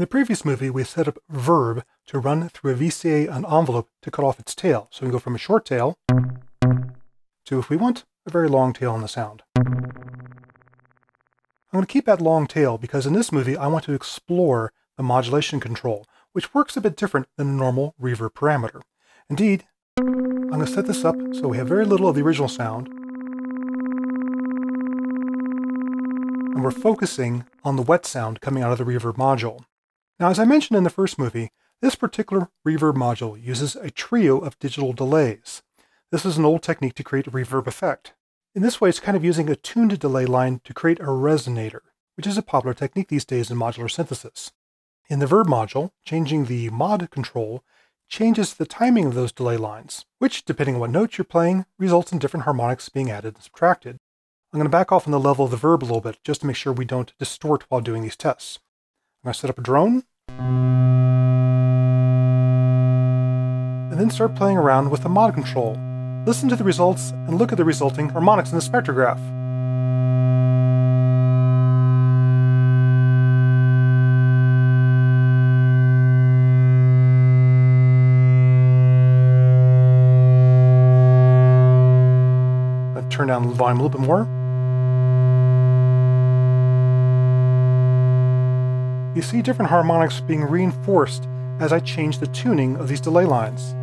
In the previous movie, we set up Verb to run through a VCA on envelope to cut off its tail. So we can go from a short tail to, if we want, a very long tail on the sound. I'm going to keep that long tail because in this movie, I want to explore the modulation control, which works a bit different than a normal reverb parameter. Indeed, I'm going to set this up so we have very little of the original sound, and we're focusing on the wet sound coming out of the reverb module. Now, as I mentioned in the first movie, this particular reverb module uses a trio of digital delays. This is an old technique to create a reverb effect. In this way, it's kind of using a tuned delay line to create a resonator, which is a popular technique these days in modular synthesis. In the Verb module, changing the mod control changes the timing of those delay lines, which, depending on what note you're playing, results in different harmonics being added and subtracted. I'm going to back off on the level of the Verb a little bit, just to make sure we don't distort while doing these tests. I'm going to set up a drone, and then start playing around with the mod control. Listen to the results, and look at the resulting harmonics in the spectrograph. I'll turn down the volume a little bit more. You see different harmonics being reinforced as I change the tuning of these delay lines.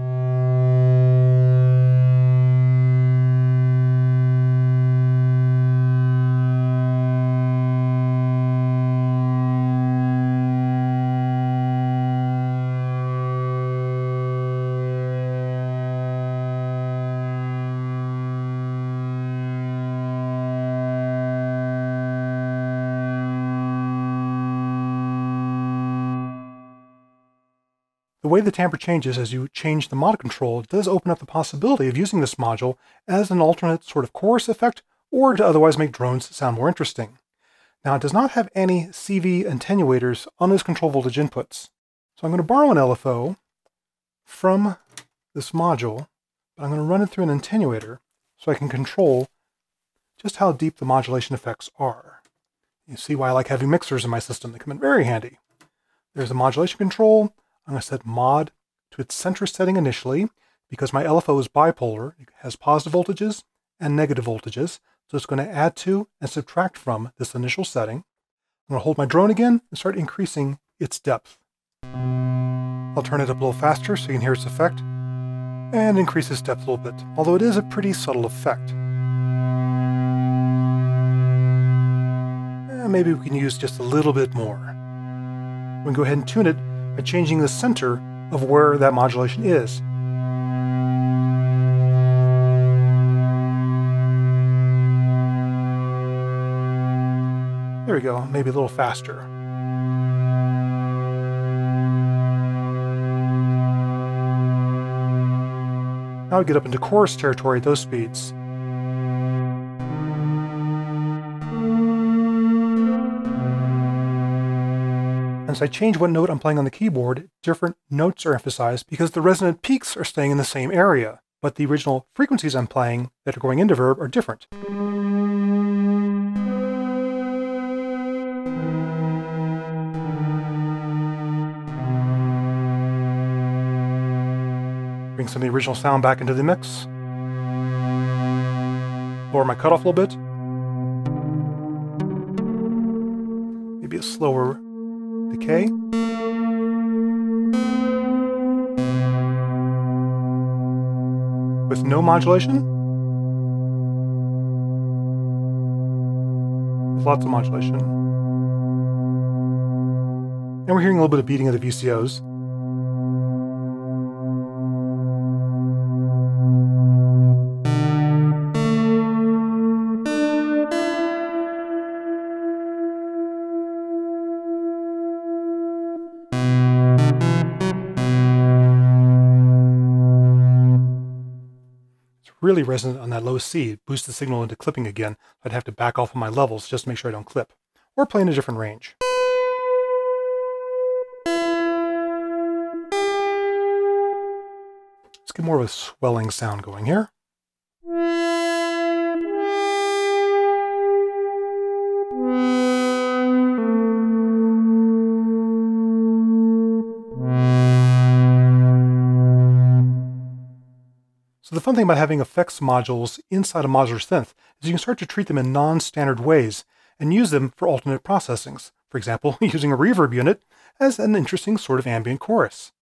The way the timbre changes as you change the mod control does open up the possibility of using this module as an alternate sort of chorus effect, or to otherwise make drones sound more interesting. Now, it does not have any CV attenuators on those control voltage inputs. So I'm going to borrow an LFO from this module, but I'm going to run it through an attenuator so I can control just how deep the modulation effects are. You see why I like having mixers in my system. They come in very handy. There's a modulation control. I'm going to set mod to its center setting initially, because my LFO is bipolar. It has positive voltages and negative voltages, so it's going to add to and subtract from this initial setting. I'm going to hold my drone again and start increasing its depth. I'll turn it up a little faster so you can hear its effect, and increase its depth a little bit, although it is a pretty subtle effect. And maybe we can use just a little bit more. We can go ahead and tune it by changing the center of where that modulation is. There we go, maybe a little faster. Now we get up into chorus territory at those speeds. As I change what note I'm playing on the keyboard, different notes are emphasized because the resonant peaks are staying in the same area, but the original frequencies I'm playing that are going into Verb are different. Bring some of the original sound back into the mix. Lower my cutoff a little bit. Maybe a slower decay. With no modulation. With lots of modulation. And we're hearing a little bit of beating of the VCOs. Really resonant on that low C, boost the signal into clipping again. I'd have to back off on my levels just to make sure I don't clip, or play in a different range. Let's get more of a swelling sound going here. So the fun thing about having effects modules inside a modular synth is you can start to treat them in non-standard ways and use them for alternate processings. For example, using a reverb unit as an interesting sort of ambient chorus.